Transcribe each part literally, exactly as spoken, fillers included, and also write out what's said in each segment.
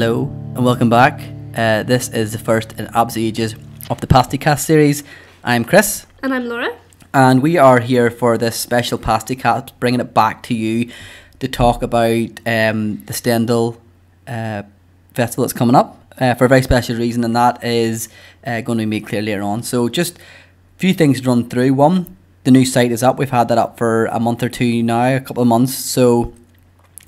Hello and welcome back. Uh, this is the first in absolute ages of the PastieCast series. I'm Chris. And I'm Laura. And we are here for this special PastieCast, bringing it back to you to talk about um, the Stendhal uh, Festival that's coming up uh, for a very special reason, and that is uh, going to be made clear later on. So just a few things to run through. One, the new site is up. We've had that up for a month or two now, a couple of months. So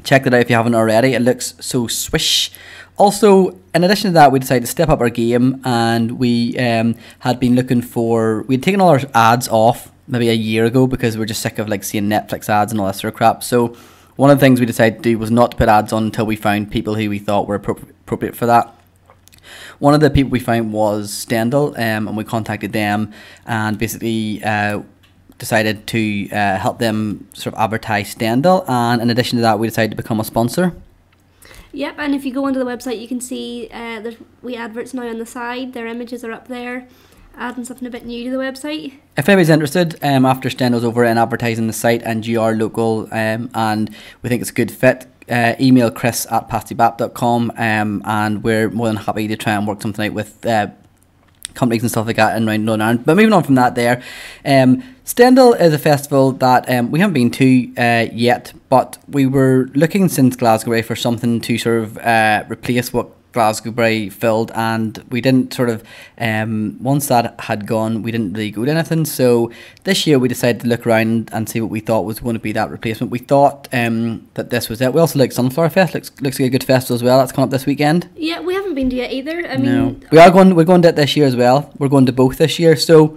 check that out if you haven't already. It looks so swish. Also, in addition to that, we decided to step up our game, and we um, had been looking for... We'd taken all our ads off maybe a year ago because we were just sick of like seeing Netflix ads and all that sort of crap. So one of the things we decided to do was not to put ads on until we found people who we thought were appropriate for that. One of the people we found was Stendhal, um, and we contacted them and basically... Uh, decided to uh, help them sort of advertise Stendhal, and in addition to that we decided to become a sponsor. Yep, and if you go onto the website you can see uh, there's wee adverts now on the side, their images are up there, adding something a bit new to the website. If anybody's interested, um, after Stendhal's over and advertising the site and you are local um, and we think it's a good fit, uh, email Chris at pastie bap dot com um, and we're more than happy to try and work something out with uh, companies and stuff like that in round Northern Ireland. But moving on from that there, um, Stendhal is a festival that um, we haven't been to uh, yet, but we were looking since Glasgowbury for something to sort of uh, replace what Glasgowbury filled, and we didn't sort of, um, once that had gone, we didn't really go to anything. So this year we decided to look around and see what we thought was going to be that replacement. We thought um, that this was it. We also like Sunflower Fest, looks, looks like a good festival as well. That's come up this weekend. Yeah, we haven't been to it either. I no. mean, we are going, we're going to it this year as well. We're going to both this year. So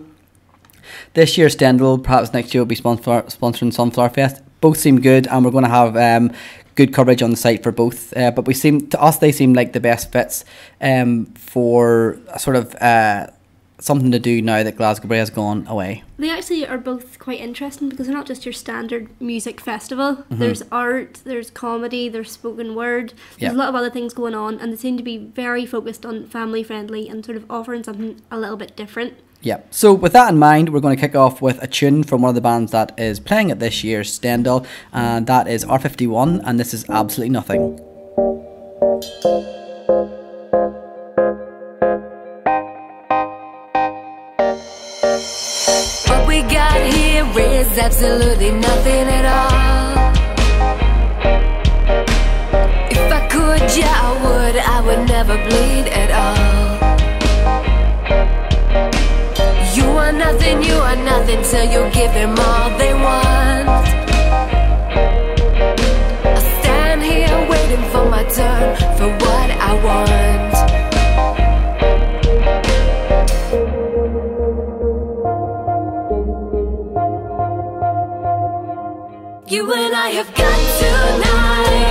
this year Stendhal, perhaps next year will be sponsor sponsoring Sunflower Fest. Both seem good, and we're going to have um, good coverage on the site for both. Uh, but we seem to us they seem like the best fits um, for a sort of uh, something to do now that Glasgowbury has gone away. They actually are both quite interesting because they're not just your standard music festival. Mm-hmm. There's art, there's comedy, there's spoken word. There's yep. a lot of other things going on, and they seem to be very focused on family friendly and sort of offering something a little bit different. Yeah, so with that in mind, we're going to kick off with a tune from one of the bands that is playing at this year's Stendhal, and that is R fifty-one, and this is Absolutely Nothing. What we got here is absolutely nothing at all. If I could, yeah, I would, I would never bleed at all. You are nothing, you are nothing till you give them all they want. I stand here waiting for my turn, for what I want. You and I have got tonight.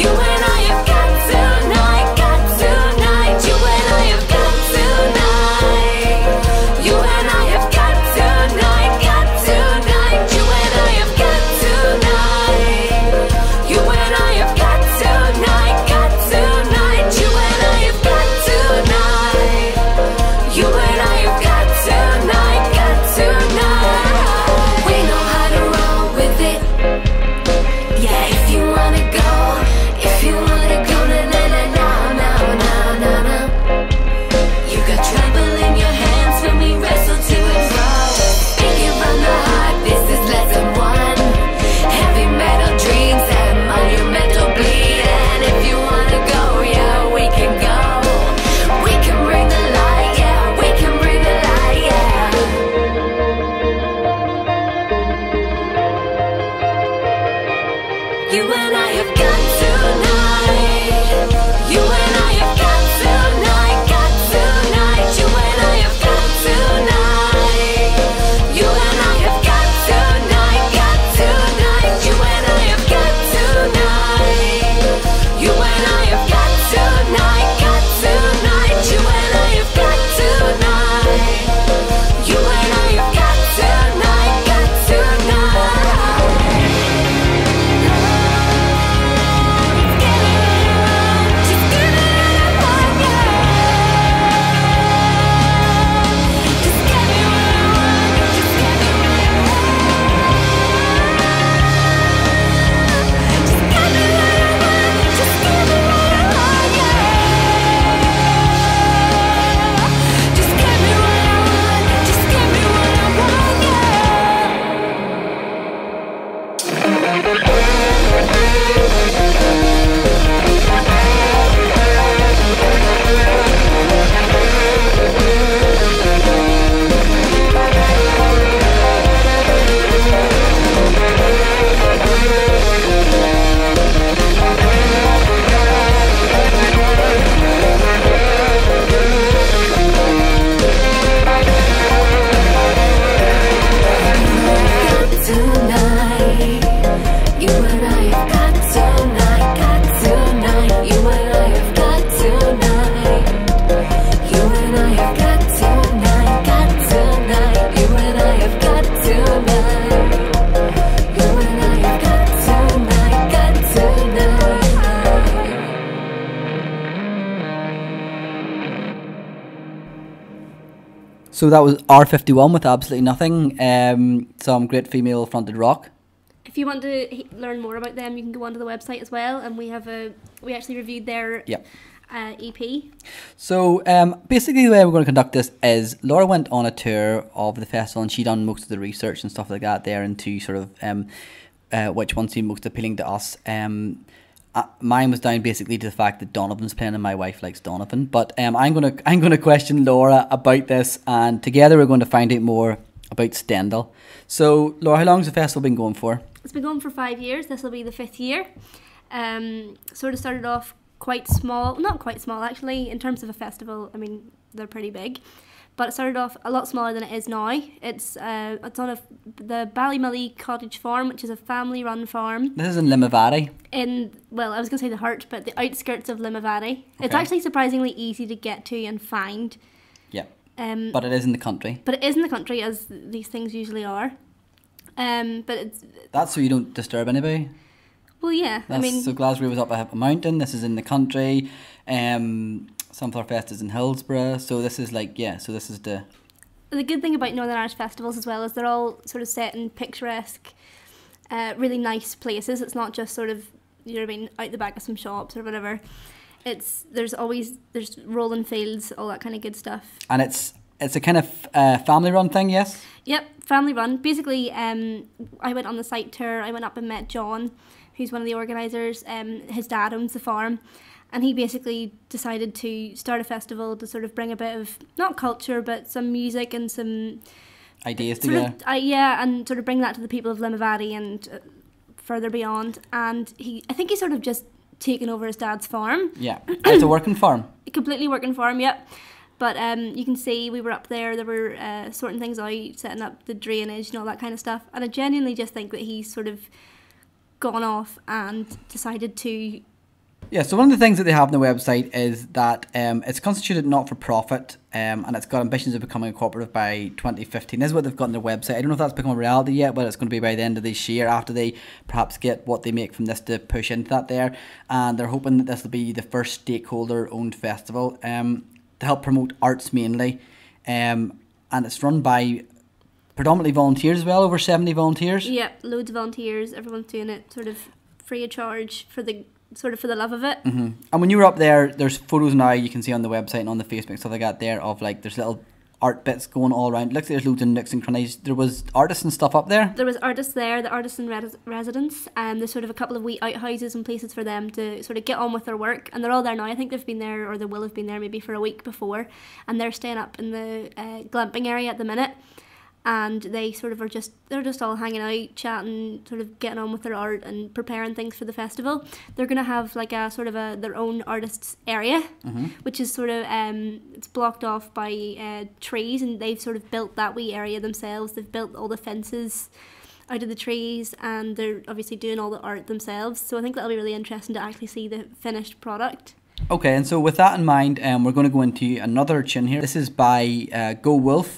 You and I have got tonight, got tonight. You and I have got tonight. You and I have got tonight, got tonight. You and I have got tonight. You and I have got tonight, got tonight. You and I have got tonight. You and I have got tonight, got tonight. We know how to roll with it. Yeah. So that was R fifty-one with absolutely nothing. Um, some great female fronted rock. If you want to learn more about them, you can go onto the website as well, and we have a we actually reviewed their yep. uh, E P. So um, basically, the way we're going to conduct this is Laura went on a tour of the festival, and she done most of the research and stuff like that there into sort of um, uh, which one seemed most appealing to us. Um, Uh, mine was down basically to the fact that Donovan's playing and my wife likes Donovan. But um, I'm gonna I'm gonna question Laura about this, and together we're going to find out more about Stendhal. So Laura, how long has the festival been going for? It's been going for five years. This will be the fifth year. Um, sort of started off quite small, not quite small actually. In terms of a festival, I mean they're pretty big, but it started off a lot smaller than it is now. It's uh, it's on a, the Ballymully Cottage Farm, which is a family-run farm. This is in Limavady. In, well, I was going to say the heart, but the outskirts of Limavady. Okay. It's actually surprisingly easy to get to and find. Yeah. Um, but it is in the country. But it is in the country, as these things usually are. Um, but it's. That's so you don't disturb anybody. Well, yeah. That's, I mean, so Glasgow was up a mountain. This is in the country. Um. Sunflower Fest is in Hillsborough, so this is like, yeah, so this is the... The good thing about Northern Irish festivals as well is they're all sort of set in picturesque, uh, really nice places. It's not just sort of, you know what I mean, out the back of some shops or whatever. It's, there's always, there's rolling fields, all that kind of good stuff. And it's, it's a kind of uh, family-run thing, yes? Yep, family-run. Basically, um, I went on the site tour, I went up and met John, who's one of the organisers. Um, his dad owns the farm. And he basically decided to start a festival to sort of bring a bit of, not culture, but some music and some... Ideas together. Of, uh, yeah, and sort of bring that to the people of Limavady and uh, further beyond. And he, I think he sort of just taken over his dad's farm. Yeah, it's a working farm. A completely working farm, yep. But um, you can see we were up there, they were uh, sorting things out, setting up the drainage and all that kind of stuff. And I genuinely just think that he sort of gone off and decided to... Yeah, so one of the things that they have on the website is that um, it's constituted not-for-profit um, and it's got ambitions of becoming a cooperative by twenty fifteen. This is what they've got on their website. I don't know if that's become a reality yet, but it's going to be by the end of this year after they perhaps get what they make from this to push into that there. And they're hoping that this will be the first stakeholder-owned festival um, to help promote arts mainly. Um, and it's run by predominantly volunteers as well, over seventy volunteers. Yeah, loads of volunteers. Everyone's doing it sort of free of charge for the... sort of for the love of it. Mm-hmm. And when you were up there, there's photos now you can see on the website and on the Facebook stuff I got there of like there's little art bits going all around. Looks like there's loads of nooks and crannies. There was artists and stuff up there. There was artists there, the artists in res residence, and there's sort of a couple of wee outhouses and places for them to sort of get on with their work. And they're all there now. I think they've been there, or they will have been there maybe for a week before, and they're staying up in the uh, glamping area at the minute. And they sort of are just, they're just all hanging out, chatting, sort of getting on with their art and preparing things for the festival. They're going to have like a sort of a, their own artists area, mm-hmm. which is sort of, um, it's blocked off by uh, trees, and they've sort of built that wee area themselves. They've built all the fences out of the trees, and they're obviously doing all the art themselves. So I think that'll be really interesting to actually see the finished product. Okay, and so with that in mind, um, we're going to go into another tune here. This is by uh, Go Wolf.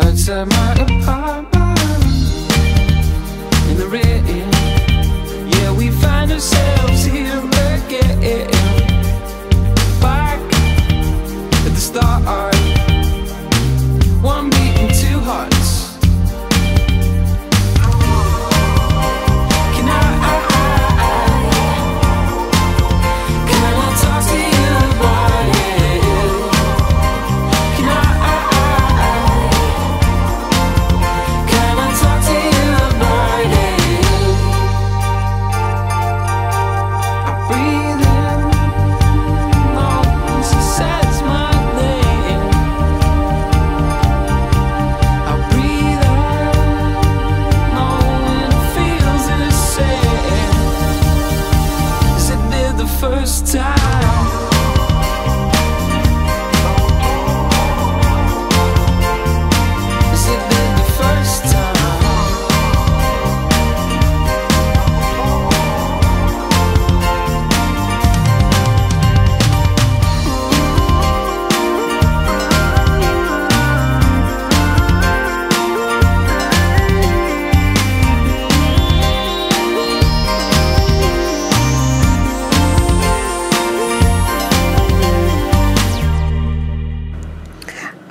outside my apartment in the rain. Yeah, we find ourselves here again, back at the start. One beat and two hearts.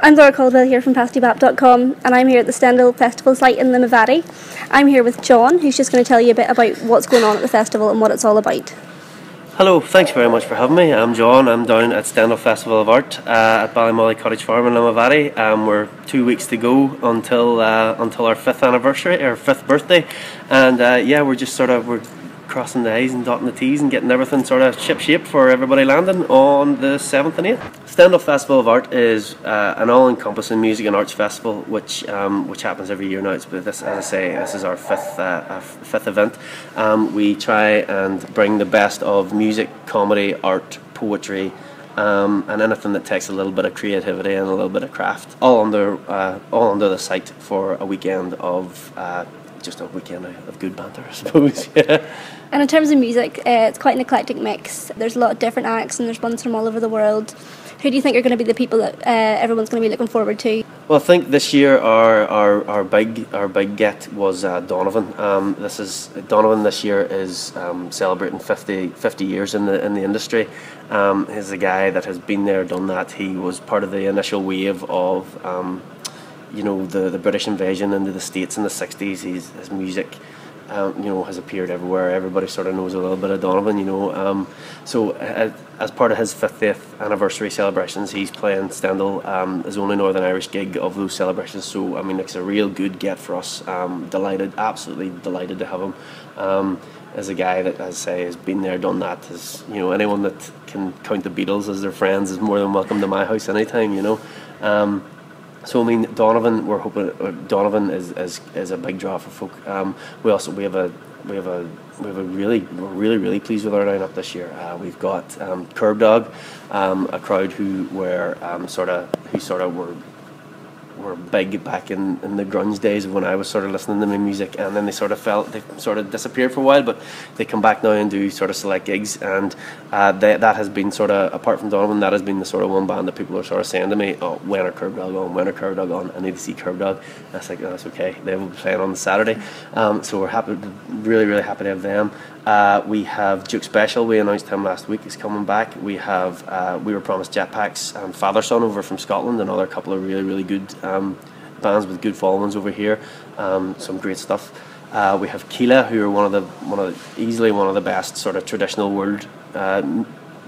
I'm Laura Caldwell here from Pastie Bap dot com, and I'm here at the Stendhal Festival site in Limavady. I'm here with John, who's just going to tell you a bit about what's going on at the festival and what it's all about. Hello, thanks very much for having me. I'm John. I'm down at Stendhal Festival of Art uh, at Ballymully Cottage Farm in Limavady. Um, we're two weeks to go until uh, until our fifth anniversary, our fifth birthday, and uh, yeah, we're just sort of we're crossing the I's and dotting the T's and getting everything sort of ship-shape for everybody landing on the seventh and eighth. Stendhal Festival of Art is uh, an all-encompassing music and arts festival which um, which happens every year now. It's, but this, as I say, this is our fifth, uh, our fifth event. Um, we try and bring the best of music, comedy, art, poetry, Um, and anything that takes a little bit of creativity and a little bit of craft, all under uh, all under the site for a weekend of uh, just a weekend of good banter, I suppose. Yeah. And in terms of music, uh, it's quite an eclectic mix. There's a lot of different acts, and there's ones from all over the world. Who do you think are going to be the people that uh, everyone's going to be looking forward to? Well, I think this year our our, our big our big get was uh, Donovan. Um, this is Donovan. This year is um, celebrating fifty, fifty years in the in the industry. Um, he's a guy that has been there, done that. He was part of the initial wave of um, you know the the British invasion into the States in the sixties. He's, his music Um, you know, has appeared everywhere. Everybody sort of knows a little bit of Donovan, you know. Um, so uh, as part of his fiftieth anniversary celebrations, he's playing Stendhal, um, his only Northern Irish gig of those celebrations. So, I mean, it's a real good get for us. Um, delighted, absolutely delighted to have him. Um, as a guy that, as I say, has been there, done that. As, you know, anyone that can count the Beatles as their friends is more than welcome to my house anytime, you know. Um, So I mean, Donovan, we're hoping Donovan is, is, is a big draw for folk. Um, we also we have a we have a we have a really we're really really pleased with our lineup this year. Uh, we've got um, Curbdog, um, a crowd who were um, sort of who sort of were were big back in, in the grunge days when I was sort of listening to my music, and then they sort of fell, they sort of disappeared for a while, but they come back now and do sort of select gigs, and uh, they, that has been sort of, apart from Donovan, that has been the sort of one band that people are sort of saying to me, oh, when are Curbdog on, when are Curbdog on, I need to see Curbdog. And I was like, oh, that's okay, they will be playing on the Saturday, um, so we're happy, really, really happy to have them. Uh, we have Duke Special, we announced him last week, he's coming back. We have, uh, we were promised Jetpacks and Father Son over from Scotland, another couple of really, really good um, bands with good followings over here, um, some great stuff. Uh, we have Keela, who are one of the, one of the, easily one of the best sort of traditional world uh,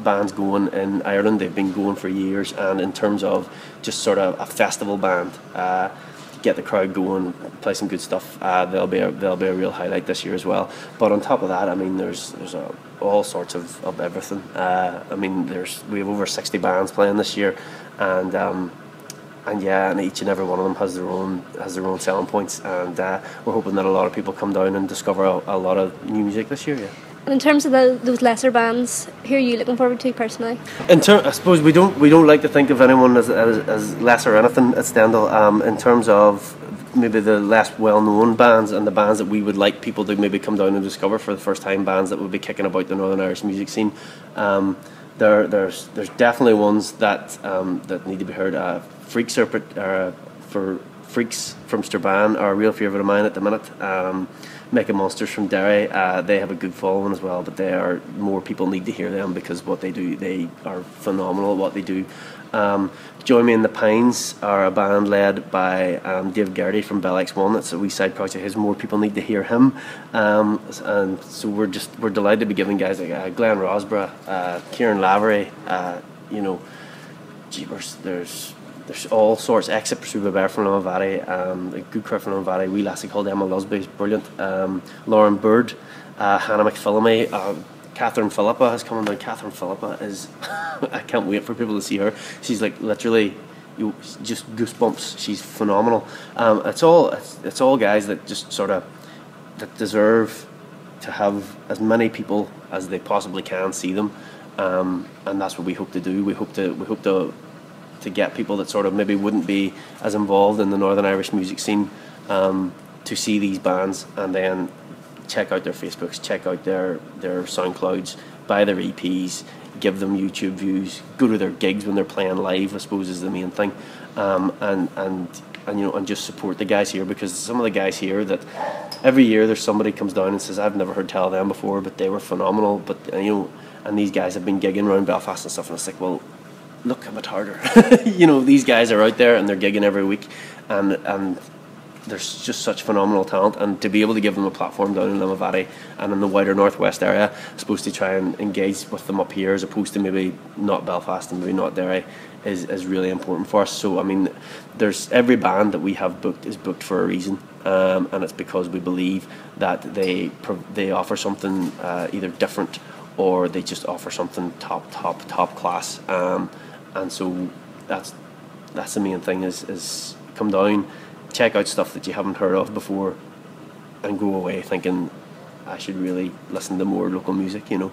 bands going in Ireland. They've been going for years, and in terms of just sort of a festival band, uh, get the crowd going, play some good stuff. Uh, they'll be a, they'll be a real highlight this year as well. But on top of that, I mean, there's there's a, all sorts of, of everything. Uh, I mean, there's we have over sixty bands playing this year, and um, and yeah, and each and every one of them has their own has their own selling points. And uh, we're hoping that a lot of people come down and discover a, a lot of new music this year. Yeah. And in terms of the, those lesser bands, who are you looking forward to personally? In ter- I suppose we don't we don't like to think of anyone as as, as lesser or anything at Stendhal. Um, in terms of maybe the less well-known bands and the bands that we would like people to maybe come down and discover for the first time, bands that would be kicking about the Northern Irish music scene. Um, there there's there's definitely ones that um, that need to be heard. Uh, Freaks are, are for. Freaks from Stirban are a real favourite of mine at the minute. Um, Mika Monsters from Derry, uh, they have a good following as well, but they are more people need to hear them because what they do, they are phenomenal at what they do. Um, Join Me in the Pines are a band led by um, Dave Gardy from Bell X One. That's a wee side project. His more people need to hear him, um, and so we're just we're delighted to be giving guys like uh, Glenn Rosborough, uh, Kieran Lavery. Uh, you know, jeepers, there's there's all sorts. Exit Pursuit by Bear from Limavady, um, a good crowd from Limavady. Wee lassie called Emma Lasby is brilliant. Um, Lauren Bird, uh, Hannah McPhillamy. Uh, Catherine Philippa has come on now. Catherine Philippa is, I can't wait for people to see her. She's like literally, you just goosebumps. She's phenomenal. Um, it's all it's, it's all guys that just sort of that deserve to have as many people as they possibly can see them, um, and that's what we hope to do. We hope to we hope to to get people that sort of maybe wouldn't be as involved in the Northern Irish music scene um, to see these bands and then check out their Facebooks, check out their, their SoundClouds, buy their E Ps, give them YouTube views, go to their gigs when they're playing live, I suppose is the main thing, um, and, and and you know and just support the guys here, because some of the guys here that every year there's somebody comes down and says, I've never heard tell of them before, but they were phenomenal, but you know, and these guys have been gigging around Belfast and stuff, and it's like, well, look a bit harder. You know, these guys are out there and they're gigging every week, and and there's just such phenomenal talent, and to be able to give them a platform down in Limavady and in the wider northwest area, supposed to try and engage with them up here as opposed to maybe not Belfast and maybe not Derry, is, is really important for us. So I mean, there's every band that we have booked is booked for a reason, um, and it's because we believe that they they offer something uh, either different or they just offer something top top top class, um, and so that's that's the main thing is is come down, check out stuff that you haven't heard of before, and go away thinking, I should really listen to more local music, you know.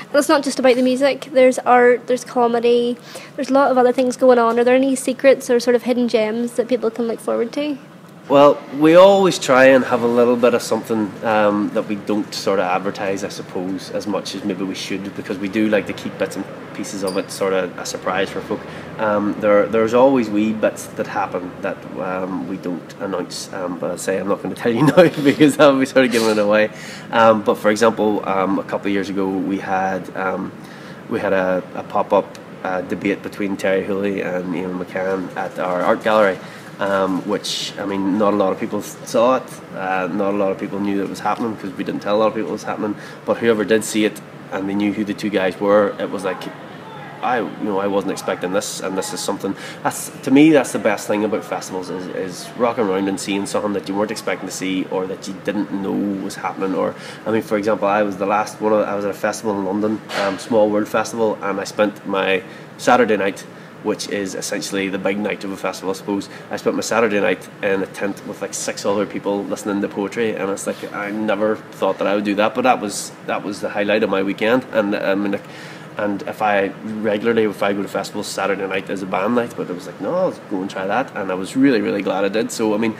And it's not just about the music. There's art, there's comedy, there's a lot of other things going on. Are there any secrets or sort of hidden gems that people can look forward to? Well, we always try and have a little bit of something um, that we don't sort of advertise, I suppose, as much as maybe we should, because we do like to keep bits and pieces of it sort of a surprise for folk. Um, there, there's always wee bits that happen that um, we don't announce, um, but I say I'm not going to tell you now because I'll be sort of giving it away. Um, but for example, um, a couple of years ago we had um, we had a, a pop-up uh, debate between Terry Hooley and Ian McCann at our art gallery. Um, which, I mean, not a lot of people saw it, uh, not a lot of people knew that it was happening because we didn't tell a lot of people it was happening, but whoever did see it and they knew who the two guys were, it was like, I you know, I wasn't expecting this, and this is something, that's to me that's the best thing about festivals is, is rocking around and seeing something that you weren't expecting to see or that you didn't know was happening. Or, I mean, for example, I was the last one, I was at a festival in London, um, Small World Festival, and I spent my Saturday night, which is essentially the big night of a festival, I suppose. I spent my Saturday night in a tent with like six other people listening to poetry, and it's like, I never thought that I would do that, but that was that was the highlight of my weekend. And I mean, like, and if I regularly, if I go to festivals, Saturday night is a band night, but it was like, no, let's go and try that, and I was really, really glad I did. So I mean,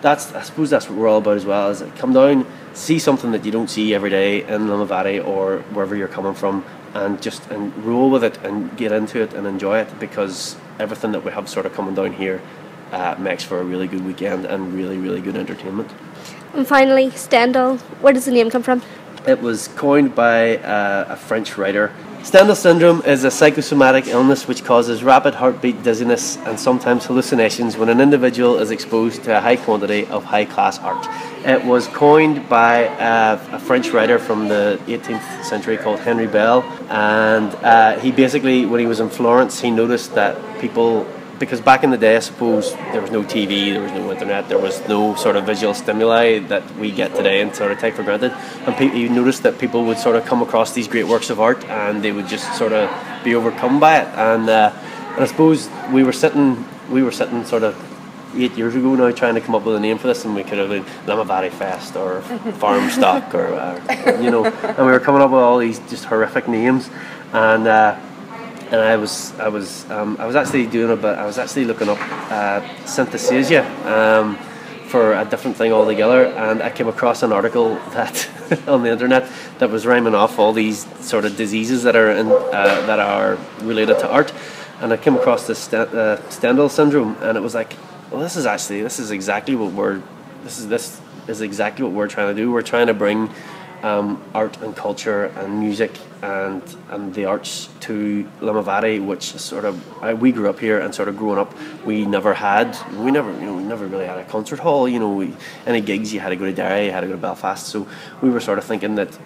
that's I suppose that's what we're all about as well, is come down, see something that you don't see every day in Limavady or wherever you're coming from, and just and roll with it and get into it and enjoy it, because everything that we have sort of coming down here uh, makes for a really good weekend and really, really good entertainment. And finally, Stendhal. Where does the name come from? It was coined by uh, a French writer. Stendhal syndrome is a psychosomatic illness which causes rapid heartbeat, dizziness and sometimes hallucinations when an individual is exposed to a high quantity of high-class art. It was coined by uh, a French writer from the eighteenth century called Henry Bell, and uh, he basically, when he was in Florence, he noticed that people, because back in the day, I suppose, there was no T V, there was no internet, there was no sort of visual stimuli that we get today and sort of take for granted. And pe- you notice that people would sort of come across these great works of art and they would just sort of be overcome by it. And, uh, and I suppose we were sitting, we were sitting sort of eight years ago now trying to come up with a name for this, and we could have been Limavady Fest or Farm Stock or, uh, you know, and we were coming up with all these just horrific names. And... Uh, And I was, I was, um, I was actually doing a bit. I was actually looking up uh, synesthesia um, for a different thing altogether, and I came across an article that on the internet that was rhyming off all these sort of diseases that are in, uh, that are related to art, and I came across this St- uh, Stendhal syndrome, and it was like, well, this is actually, this is exactly what we're, this is, this is exactly what we're trying to do. We're trying to bring um, art and culture and music and and the arts to Limavady, which is sort of, I, we grew up here, and sort of growing up, we never had, we never, you know, we never really had a concert hall, you know, we, any gigs, you had to go to Derry, you had to go to Belfast, so we were sort of thinking that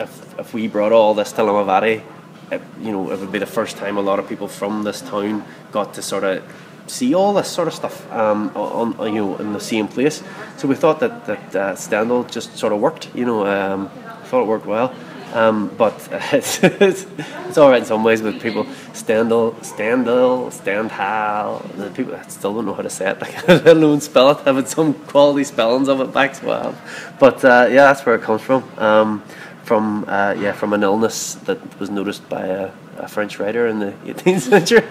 if if we brought all this to Limavady, it, you know, it would be the first time a lot of people from this town got to sort of see all this sort of stuff um, on, on, you know, in the same place. So we thought that that uh, Stendhal just sort of worked, you know, um, thought it worked well. Um, but it's, it's it's all right in some ways, but people Stendhal, Stendhal, Stendhal. The people I still don't know how to say it. Like, I don't know how to spell it. Having some quality spellings of it back, so well. But uh, yeah, that's where it comes from. Um, from uh, yeah, from an illness that was noticed by a, a French writer in the eighteenth century.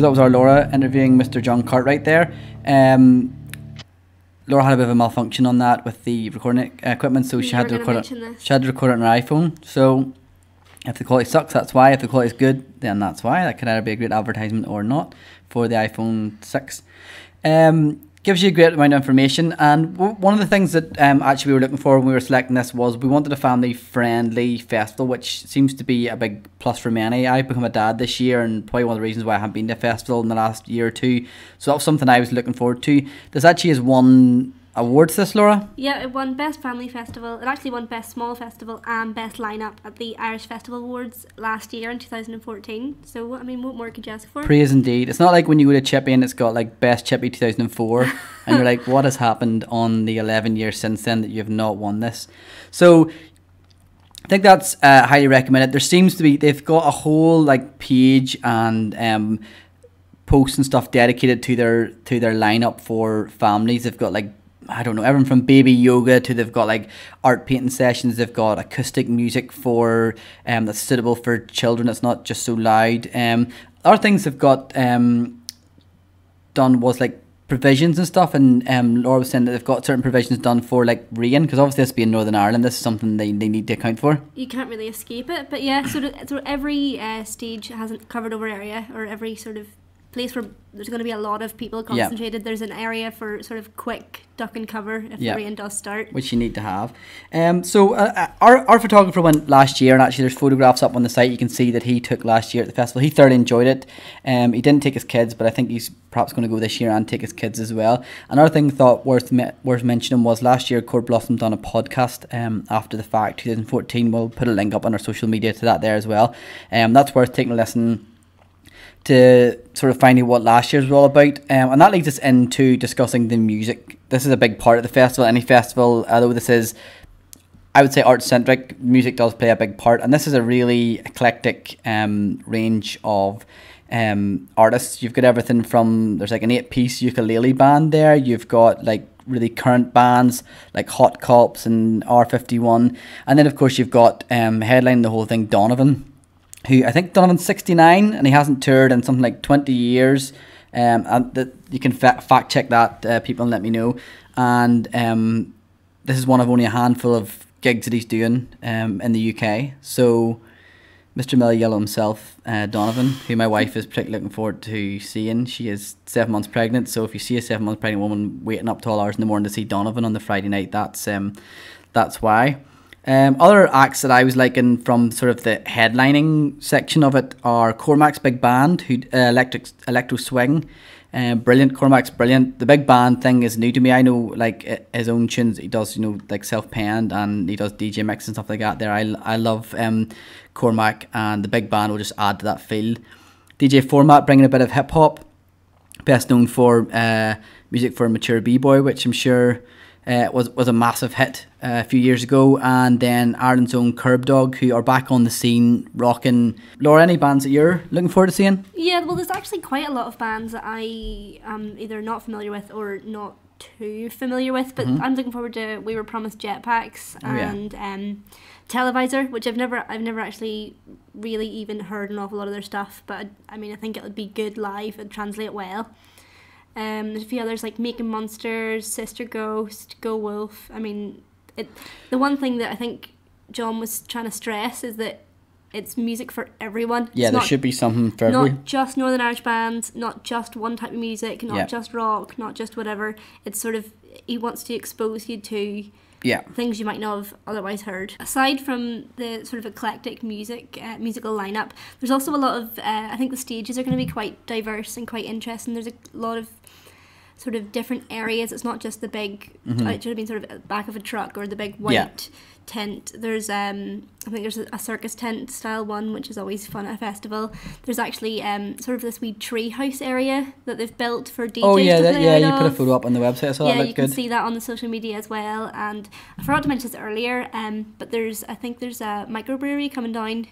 So that was our Laura interviewing Mister John Cartwright there. Um, Laura had a bit of a malfunction on that with the recording equipment, so she had to record it, she had to record it on her iPhone. So if the quality sucks, that's why. If the quality is good, then that's why. That could either be a great advertisement or not for the iPhone six. Um, gives you a great amount of information, and w one of the things that um, actually we were looking for when we were selecting this was we wanted a family-friendly festival, which seems to be a big plus for many. I've become a dad this year, and probably one of the reasons why I haven't been to a festival in the last year or two. So that was something I was looking forward to. This actually is one... awards this, Laura? Yeah, it won Best Family Festival. It actually won Best Small Festival and Best Lineup at the Irish Festival Awards last year in two thousand fourteen. So, I mean, what more could you ask for? Praise indeed. It's not like when you go to Chippy and it's got like Best Chippy two thousand four and you're like, what has happened on the eleven years since then that you have not won this? So, I think that's uh, highly recommended. There seems to be, they've got a whole like page and um, posts and stuff dedicated to their, to their lineup for families. They've got like, I don't know, everyone from baby yoga to they've got like art painting sessions, they've got acoustic music for um that's suitable for children, it's not just so loud. Um other things they've got um done was like provisions and stuff, and um Laura was saying that they've got certain provisions done for like rain, because obviously this being Northern Ireland, this is something they, they need to account for. You can't really escape it, but yeah, so, to, so every uh, stage has a covered over area, or every sort of place where there's going to be a lot of people concentrated. Yep. There's an area for sort of quick duck and cover if yep. the rain does start, which you need to have. Um, so uh, our, our photographer went last year, and actually there's photographs up on the site. You can see that he took last year at the festival. He thoroughly enjoyed it. Um, he didn't take his kids, but I think he's perhaps going to go this year and take his kids as well. Another thing I thought worth me worth mentioning was last year Cord Blossom done a podcast um, after the fact, two thousand fourteen. We'll put a link up on our social media to that there as well. Um, that's worth taking a listen to sort of finding what last year's was all about. Um, and that leads us into discussing the music. This is a big part of the festival, any festival, although this is, I would say, art-centric, music does play a big part. And this is a really eclectic um, range of um, artists. You've got everything from, there's like an eight-piece ukulele band there, you've got like really current bands like Hot Cops and R fifty-one. And then, of course, you've got um, headlining the whole thing, Donovan, who I think Donovan's sixty-nine and he hasn't toured in something like twenty years. Um, and the, you can fa fact check that, uh, people, and let me know. And um, this is one of only a handful of gigs that he's doing um, in the U K. So Mister Millie Yellow himself, uh, Donovan, who my wife is particularly looking forward to seeing. She is seven months pregnant, so if you see a seven month pregnant woman waiting up to all hours in the morning to see Donovan on the Friday night, that's, um, that's why. Um, other acts that I was liking from sort of the headlining section of it are Cormac's Big Band, who uh, electric electro swing, uh, brilliant. Cormac's brilliant. The big band thing is new to me. I know like his own tunes. He does, you know, like self penned, and he does D J mix and stuff like that. There, I I love um, Cormac, and the big band will just add to that feel. D J Format bringing a bit of hip hop, best known for uh, music for Mature B-Boy, which I'm sure. Uh, was was a massive hit uh, a few years ago, and then Ireland's own Curbdog, who are back on the scene rocking. Laura, any bands that you're looking forward to seeing? Yeah, well, there's actually quite a lot of bands that I am either not familiar with or not too familiar with, but mm-hmm. I'm looking forward to We Were Promised Jetpacks oh, and yeah. um, Televisor, which I've never I've never actually really even heard an awful lot of their stuff, but I, I mean I think it would be good live and translate well. Um, there's a few others like Mika Monsters, Sister Ghost, Go Wolf. I mean, it, the one thing that I think John was trying to stress is that it's music for everyone. Yeah, it's there not, should be something for everyone. Not just Northern Irish bands, not just one type of music, not yeah. just rock, not just whatever. It's sort of, he wants to expose you to yeah. things you might not have otherwise heard. Aside from the sort of eclectic music, uh, musical lineup, there's also a lot of, uh, I think the stages are going to be quite diverse and quite interesting. There's a lot of sort of different areas. It's not just the big, mm-hmm. it should have been sort of back of a truck or the big white yeah. tent. There's, um, I think there's a circus tent style one, which is always fun at a festival. There's actually um, sort of this wee tree house area that they've built for D Js. Oh yeah, that, yeah, you put a photo up on the website, so yeah, that looked good. Yeah, you can see that on the social media as well. And I forgot to mention this earlier, um, but there's, I think there's a microbrewery coming down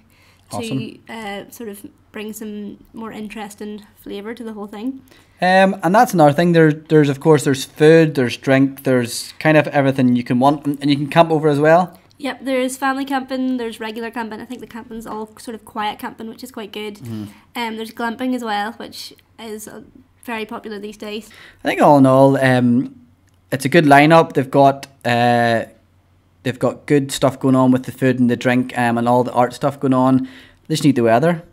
awesome. to uh, sort of bring some more interest and flavour to the whole thing. Um, and that's another thing. There, there's of course there's food, there's drink, there's kind of everything you can want, and, and you can camp over as well. Yep, there's family camping, there's regular camping. I think the camping's all sort of quiet camping, which is quite good. Mm. Um, there's glamping as well, which is uh, very popular these days. I think all in all, um, it's a good lineup. They've got uh, they've got good stuff going on with the food and the drink, um, and all the art stuff going on. They just need the weather.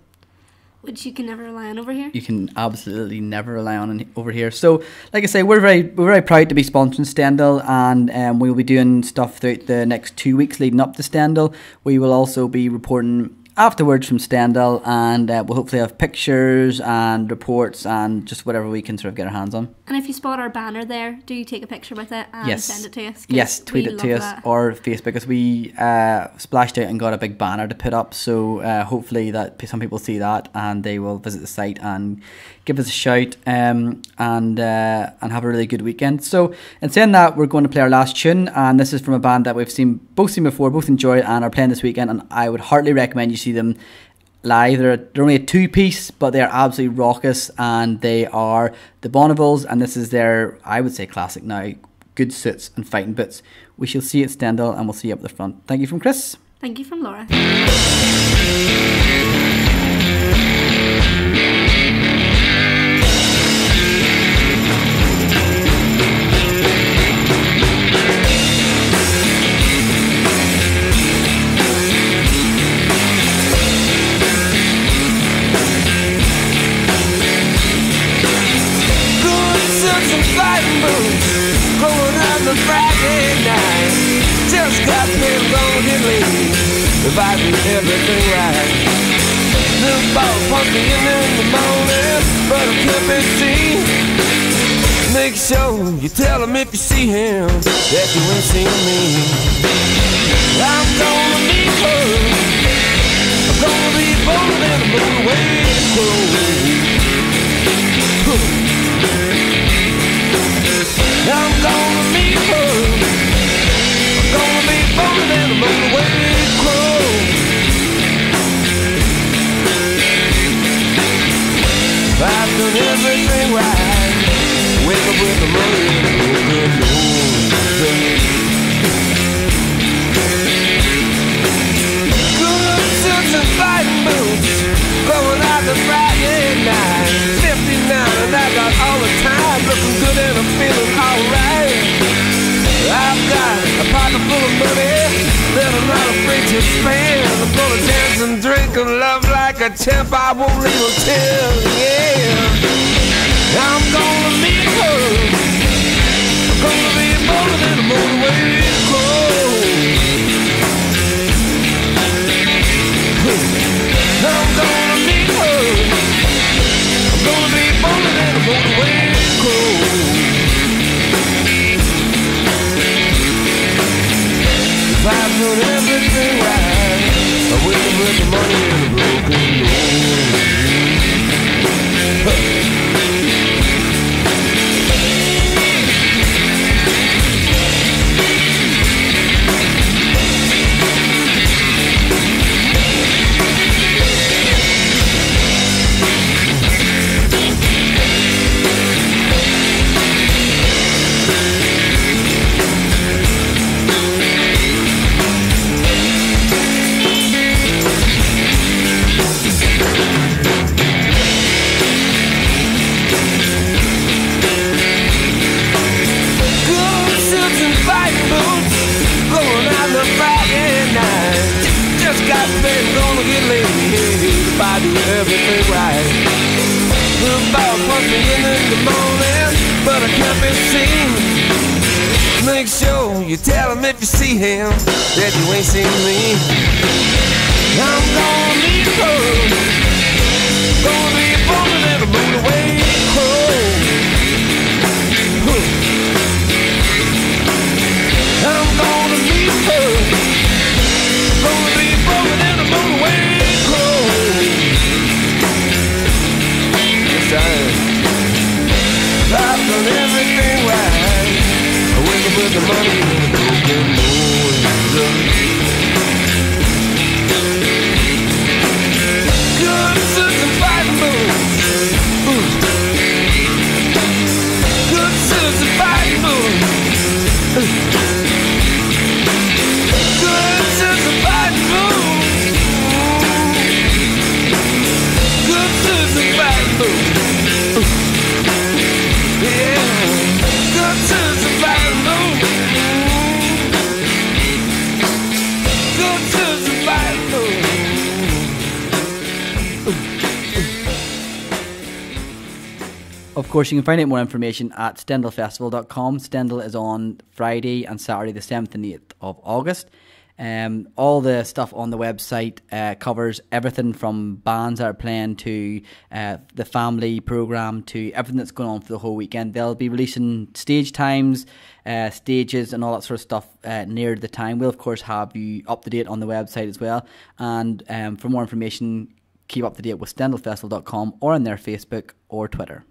Which you can never rely on over here. You can absolutely never rely on over here. So, like I say, we're very we're very proud to be sponsoring Stendhal, and um, we'll be doing stuff throughout the next two weeks leading up to Stendhal. We will also be reporting afterwards from Stendhal, and uh, we'll hopefully have pictures and reports and just whatever we can sort of get our hands on. And if you spot our banner there, do you take a picture with it and yes. send it to us? Yes, tweet it to us that. Or Facebook, because we uh, splashed out and got a big banner to put up, so uh, hopefully that some people see that and they will visit the site and give us a shout, um, and uh, and have a really good weekend. So in saying that, we're going to play our last tune, and this is from a band that we've seen both seen before, both enjoyed, and are playing this weekend, and I would heartily recommend you see them live. They're, they're only a two-piece, but they are absolutely raucous, and they are the Bonnevilles, and this is their, I would say, classic now, Good Suits and Fighting Boots. We shall see you at Stendhal, and we'll see you up the front. Thank you from Chris. Thank you from Laura. Friday night just got me lonely, dividing everything right. The ball pumped me in the morning, but I couldn't see. Make sure you tell him if you see him that you ain't seen me. I'm gonna be bold, I'm gonna be bold and I'm gonna wait for you. I'm gonna I'm gonna wait close. I've done everything right. Wake up with the morning, good news. Good suits and fighting boots, going out the Friday night. Fifty-nine and I got all the time, looking good and I'm feeling alright. I've got a pocket full of money that I'm not afraid to spend. I'm gonna dance and drink and love like a champ. I won't leave a tear, yeah. I'm gonna leave her, I'm gonna be bolder than the motorway closed. I'm gonna leave her, I'm gonna be bolder than the motorway closed. I've done everything right. I wake up with the money and a broken nose. Saturday, gonna get laid if I do everything right. The bell puts me in in the morning, but I can't be seen. Make sure you tell him if you see him that you ain't seen me. I'm gonna leave home, gonna be a woman and a moon away home. I'm gonna leave home, gonna be a woman and a moon away home. Yes, I am. I've done everything right. I wake up with the money and the broken bones. Good suits and fighting bones. Good suits and fighting bones. Of course, you can find out more information at stendhal festival dot com. Stendhal is on Friday and Saturday the seventh and eighth of August. Um, all the stuff on the website uh, covers everything from bands that are playing to uh, the family programme to everything that's going on for the whole weekend. They'll be releasing stage times, uh, stages and all that sort of stuff uh, near the time. We'll, of course, have you up to date on the website as well. And um, for more information, keep up to date with stendhal festival dot com or on their Facebook or Twitter.